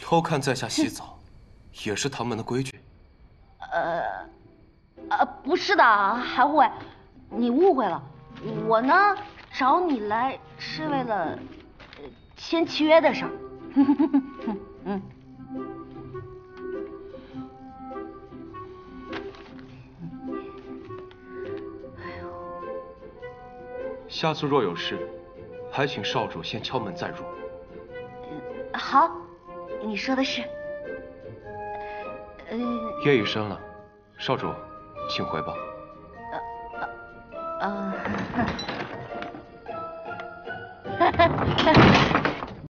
偷看在下洗澡，也是唐门的规矩。不是的，韩护卫，你误会了。我呢，找你来是为了签契约的事儿。嗯。哎呦，下次若有事，还请少主先敲门再入。好。 你说的是，夜已深了，少主，请回吧。